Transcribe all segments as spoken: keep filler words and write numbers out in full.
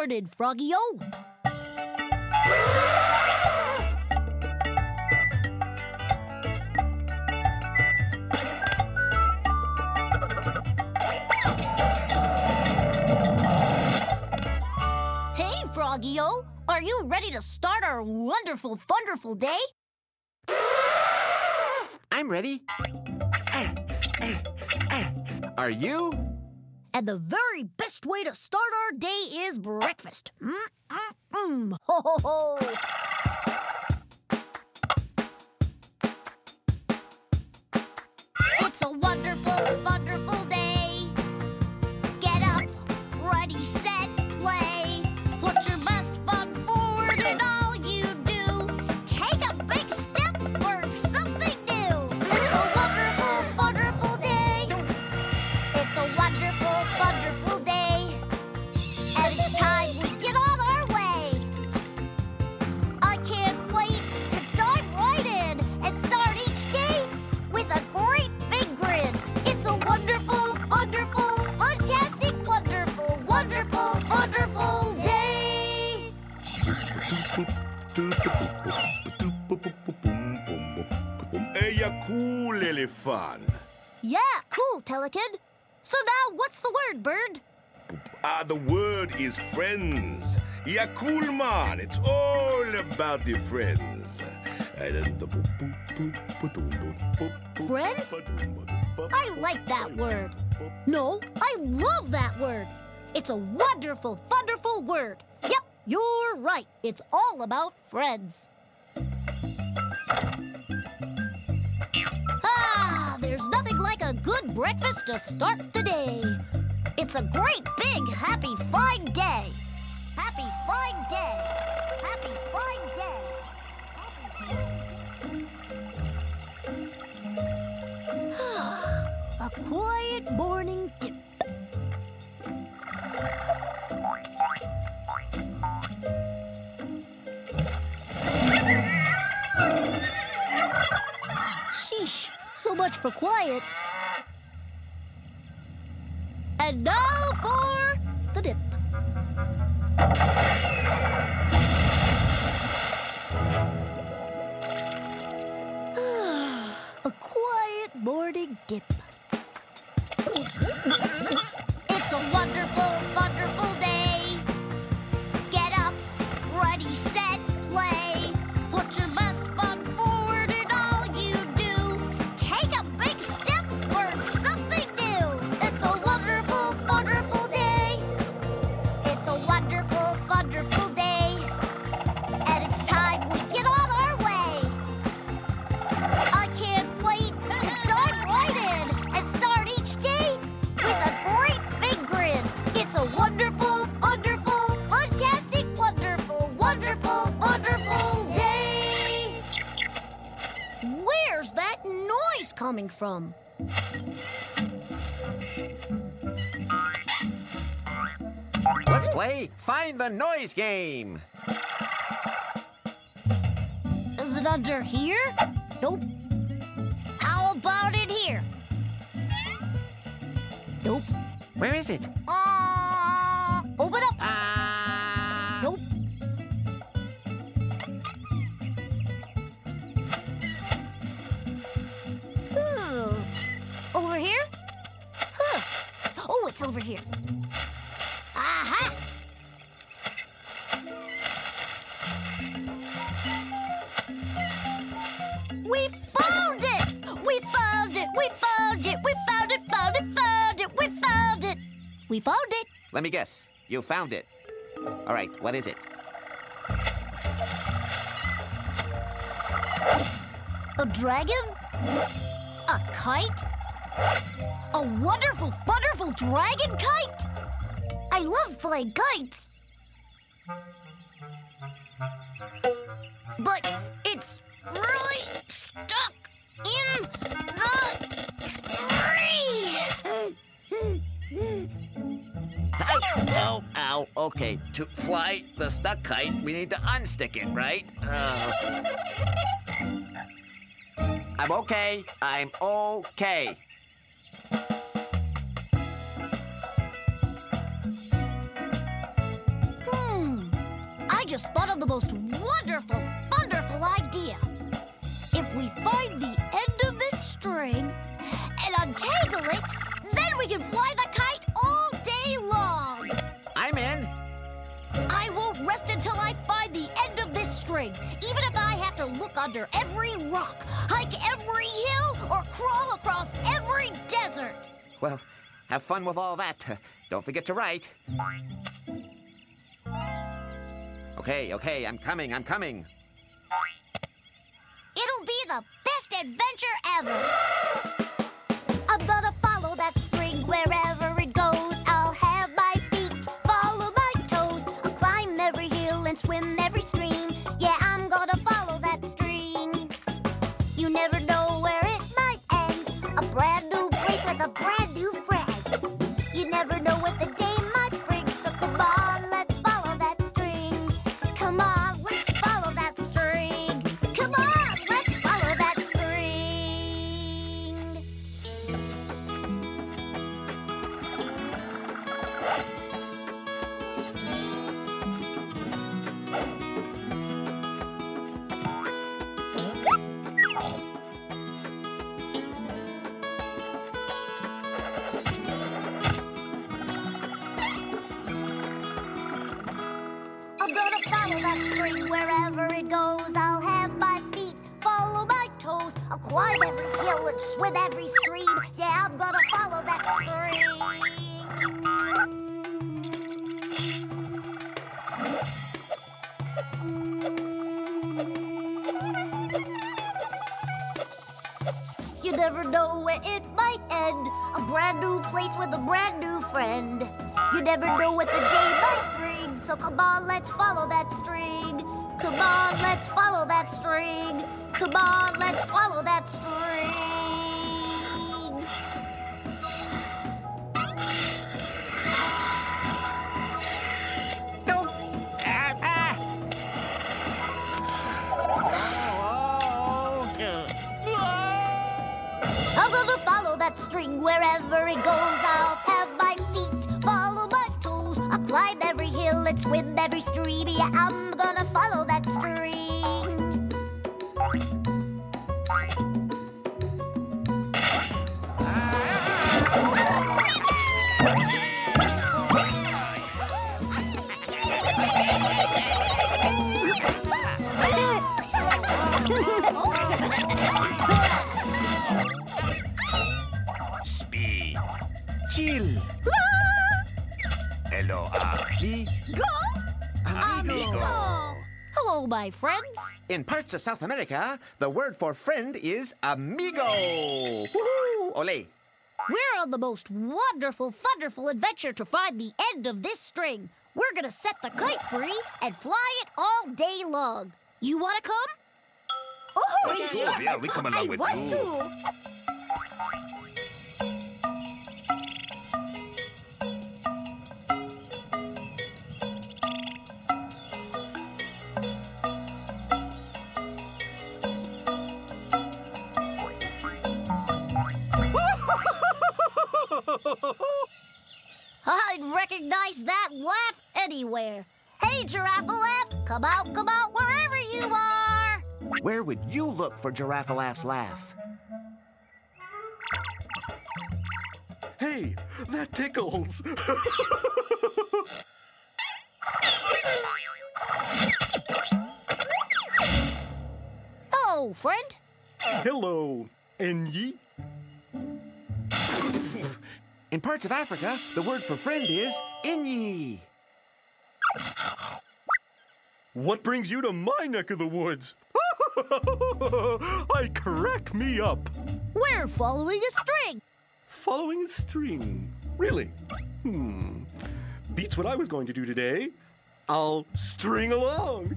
started, Froggy-o. Hey, Froggy-o. Are you ready to start our wonderful, thunderful day? I'm ready. Uh, uh, uh. Are you? And the very best way to start our day is breakfast. Mm, mm, mm. Ho, ho, ho. It's a wonderful, wonderful day. Get up, ready, set, play. Put your best foot forward in all you do. Take a big step, learn something new. It's a wonderful, wonderful day. It's a wonderful, wonderful day. And it's time we get on our way. I can't wait to dive right in and start each day with a great big grin. It's a wonderful, wonderful, fantastic, wonderful, wonderful, wonderful day. Hey, you're cool, Elefun. Yeah, cool, Telekid. So now, what's the word, bird? Ah, the word is friends. Yeah, cool, man. It's all about the friends. Friends? I like that word. No, I love that word. It's a wonderful, wonderful word. Yep. You're right. It's all about friends. Ah, there's nothing like a good breakfast to start the day. It's a great, big, happy, fine day. Happy, fine day. Happy, fine day. Happy... A quiet morning dip. So much for quiet. And now for the dip. A quiet morning dip. It's a wonderful, wonderful day. Get up, ready, set, play. Put your best foot forward in all you do. Take a big step, learn something new. It's a wonderful, wonderful day. It's a wonderful, wonderful day. And it's time we get on our way. I can't wait to dive right in and start each day with a great big grin. It's a wonderful, wonderful, fantastic, wonderful, wonderful, wonderful day. Where's that noise coming from? Let's play Find the Noise game. Is it under here? Nope. How about in here? Nope. Where is it? Uh, open up. Ah. Nope. Hmm. Over here? Huh. Oh, it's over here. Aha! We found it! We found it! We found it! We found it! Found it! Found it! We found it! We found it! Let me guess. You found it. All right, what is it? A dragon? A kite? A wonderful, wonderful dragon kite? I love flying kites. But it's really stuck in the tree. Ow, ow, okay. To fly the stuck kite, we need to unstick it, right? Uh... I'm okay. I'm okay. just thought of the most wonderful, wonderful idea. If we find the end of this string and untangle it, then we can fly the kite all day long. I'm in. I won't rest until I find the end of this string, even if I have to look under every rock, hike every hill, or crawl across every desert. Well, have fun with all that. Don't forget to write. Okay, okay, I'm coming, I'm coming. It'll be the best adventure ever. I'm gonna follow that string wherever it goes. I'll have my feet follow my toes. I'll climb every hill and swim every stream. Yeah, I'm gonna follow that string. You never know where it might end. A brand new place with a brand new friend. You never know what the day might bring, so come on, let's follow that string. Come on, let's follow that string. Come on, let's follow that string. I'm gonna follow that string wherever it goes. I'll have my feet follow my toes. I'll climb every hill and swim every stream. Yeah, I'm gonna follow that string. You never know where it might end. A brand new place with a brand new friend. You never know what the day might bring. So come on, let's follow that string. Come on, let's follow that string. Come on, let's follow that string. No. Ah, ah. I'm gonna follow that string wherever it goes. I'll have my feet follow my toes. I'll climb every hill and swim every stream. Yeah, I'm gonna follow that string. Spin, Chill. Hello, amigo. Amigo. Hello, my friends. In parts of South America, the word for friend is amigo. Woohoo! Ole. We're on the most wonderful, wonderful adventure to find the end of this string. We're gonna set the kite free and fly it all day long. You wanna come? Oh, yes. Yeah, yeah, we come along I with want you. To. I'd recognize that laugh anywhere. Hey, Giraffalaff, come out, come out, wherever you are. Where would you look for Giraffalaff's laugh? Hey, that tickles. Hello, friend. Hello, Enyi. In parts of Africa, the word for friend is Enyi. What brings you to my neck of the woods? I crack me up. We're following a string. Following a string? Really? Hmm. Beats what I was going to do today. I'll string along.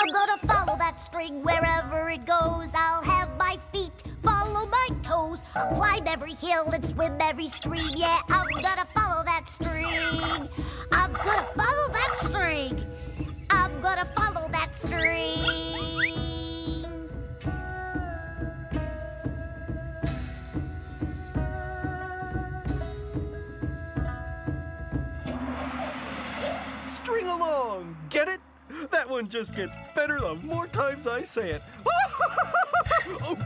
I'm gonna follow that string wherever it goes. I'll have my feet follow my toes. I'll climb every hill and swim every stream. Yeah, I'm gonna follow that string. I'm gonna follow that string. I'm string along. Get it? That one just gets better the more times I say it. Oh.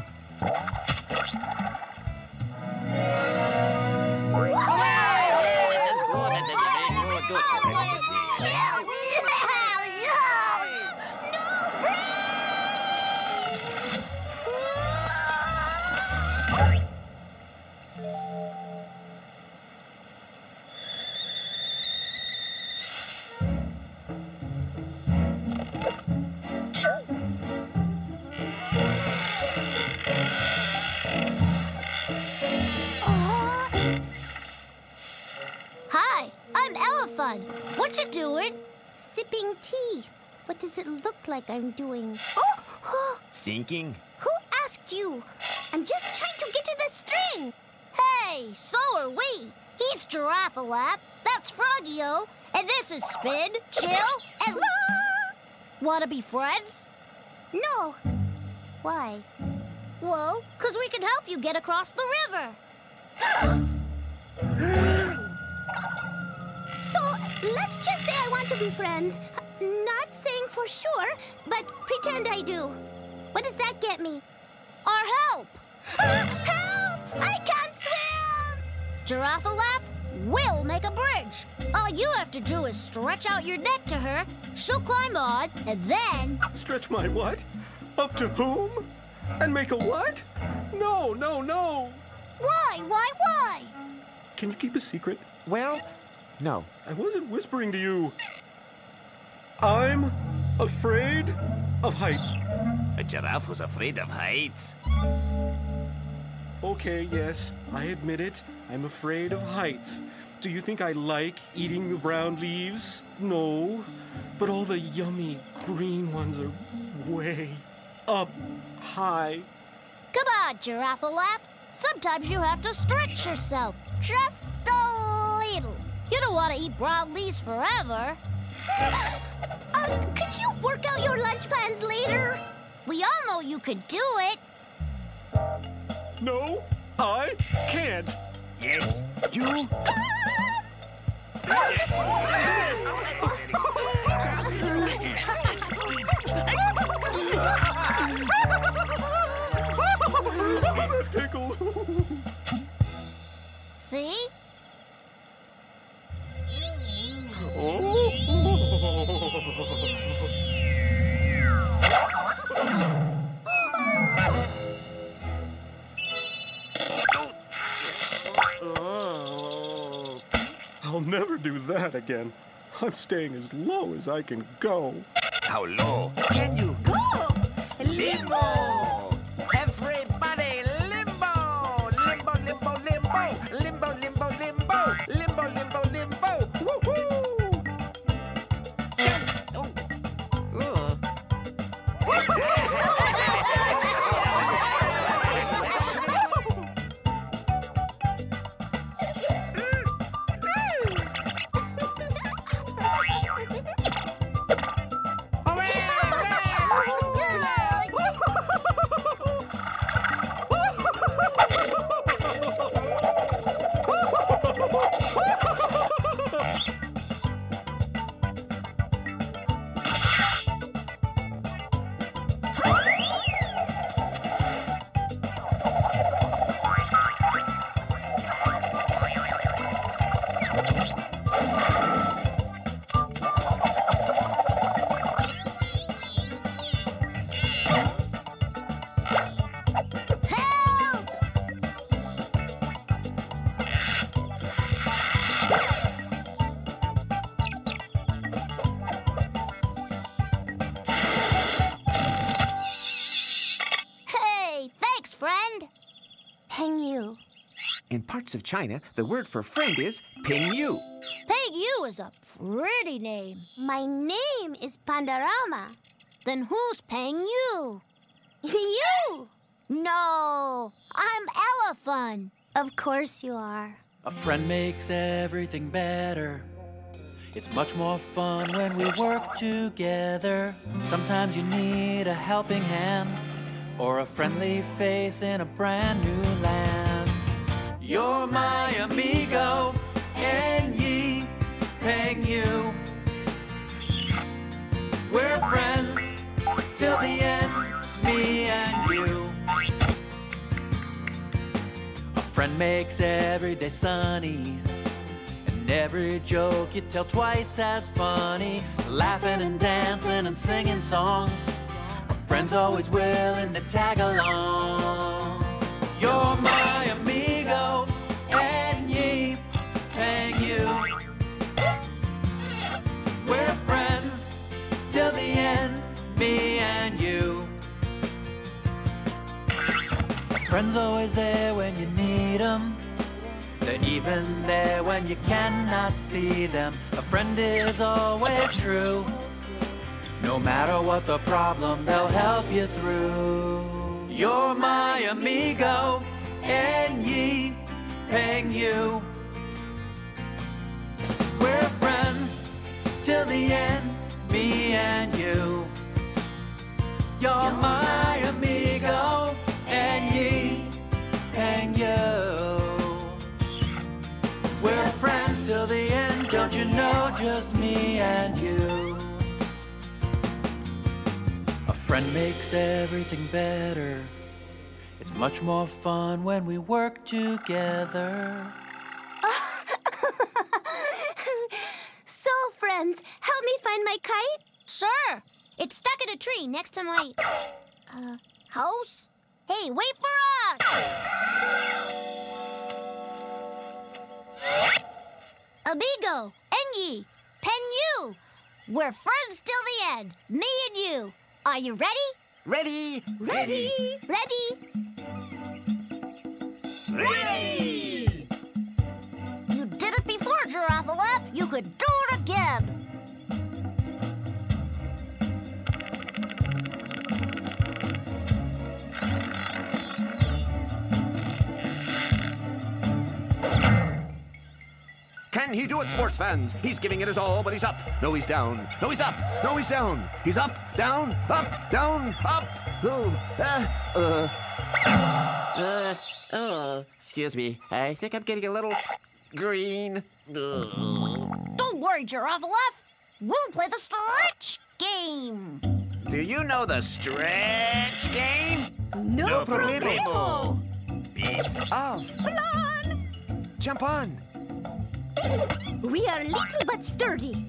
What you doing? Sipping tea. What does it look like I'm doing? Oh! Sinking? Who asked you? I'm just trying to get to the string. Hey, so are we. He's Giraffalaff, that's Froggy-o, and this is Spin, Chill, and... Wanna be friends? No. Why? Well, because we can help you get across the river. Let's just say I want to be friends. Not saying for sure, but pretend I do. What does that get me? Our help! Ah, help! I can't swim! Giraffalaff will make a bridge. All you have to do is stretch out your net to her. She'll climb on, and then... Stretch my what? Up to whom? And make a what? No, no, no! Why, why, why? Can you keep a secret? Well... No. I wasn't whispering to you. I'm afraid of heights. A giraffe who's afraid of heights? Okay, yes, I admit it. I'm afraid of heights. Do you think I like eating the brown leaves? No. But all the yummy green ones are way up high. Come on, Giraffalaff. Sometimes you have to stretch yourself. Just a little. You don't want to eat brown leaves forever. Uh, could you work out your lunch plans later? We all know you could do it. No, I can't. Yes, you... That tickled. See? I'll never do that again. I'm staying as low as I can go. How low can you go? Limbo! Everybody, limbo! Limbo, limbo, limbo! Limbo, limbo, limbo! Limbo, limbo, limbo! Woohoo! Of China, the word for friend is Pingyu. Pingyu is a pretty name. My name is Pandarama. Then who's Pingyu? You! No, I'm Elefun. Of course you are. A friend makes everything better. It's much more fun when we work together. Sometimes you need a helping hand or a friendly face in a brand new land. You're my amigo, and ye, Pingyu, We're friends till the end, me and you. A friend makes every day sunny, and every joke you tell twice as funny. Laughing and dancing and singing songs, a friend's always willing to tag along. You're my amigo, and ye, and you. We're friends till the end, me and you. A friend's always there when you need them. They're even there when you cannot see them. A friend is always true. No matter what the problem, they'll help you through. You're my amigo, and ye, and you. We're friends till the end, me and you. You're my amigo, and ye, and you. We're friends till the end, don't you know, just me and you. A friend makes everything better. It's much more fun when we work together. So, friends, help me find my kite? Sure. It's stuck in a tree next to my... Uh, house? Hey, wait for us! Amigo, Enyi, Penyu, we're friends till the end, me and you. Are you ready? Ready! Ready! Ready! Ready! You did it before, Giraffalaff. You could do it again. Can he do it, sports fans? He's giving it his all, but he's up. No, he's down. No, he's up. No, he's down. He's up, down, up, down, up. Oh, uh, uh. Uh, uh, excuse me. I think I'm getting a little green. Don't worry, Giraffalaff. We'll play the stretch game. Do you know the stretch game? No, no problemo. problemo. Peace off. Plan. Jump on. We are little but sturdy.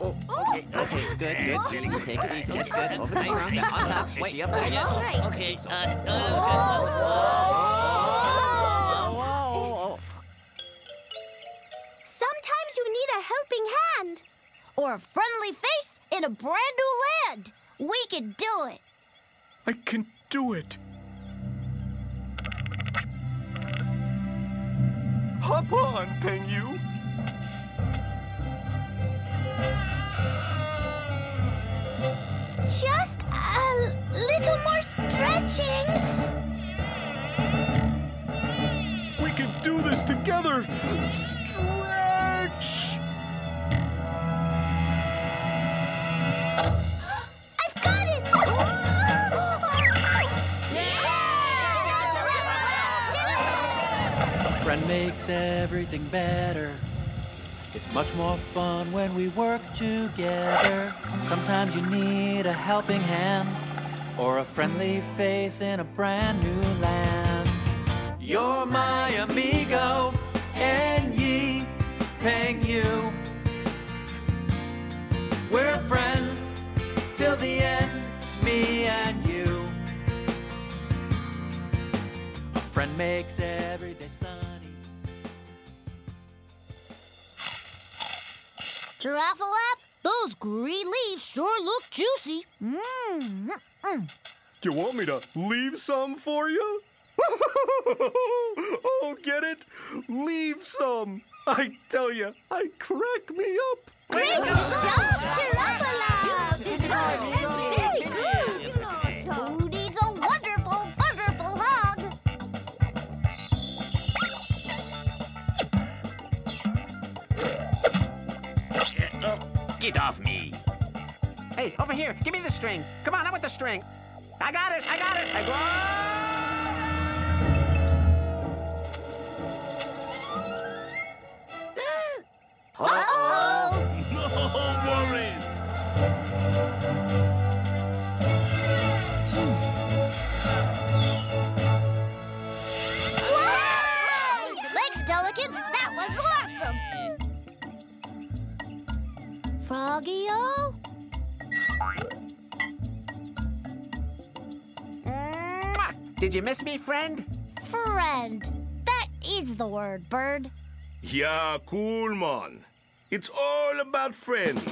Oh, okay, okay, good, good. Good. Take it easy. It's good. Over the ground, on top. Wait, up there yet? Right. Okay, uh, uh, good. Oh, oh, oh, oh, oh, oh. Sometimes you need a helping hand or a friendly face in a brand new land. We can do it. I can do it. Hop on, Penyu. Just a little more stretching. We can do this together. Stretch! I've got it! A friend makes everything better. It's much more fun when we work together. Sometimes you need a helping hand or a friendly face in a brand new land. You're my amigo, and ye, and you. We're friends till the end, me and you. A friend makes every day sunny. Giraffalaff, those green leaves sure look juicy. Mm. Mm. Do you want me to leave some for you? Oh, get it? Leave some. I tell you, I crack me up. Great job, Giraffalaff! This is very good. Who needs a wonderful, wonderful hug? Get off me. Hey, over here, give me the string. Come on, I want the string. I got it, I got it, I got it. Uh-oh. No worries. Froggy-o? Did you miss me, friend? Friend. That is the word, bird. Yeah, cool, man. It's all about friends.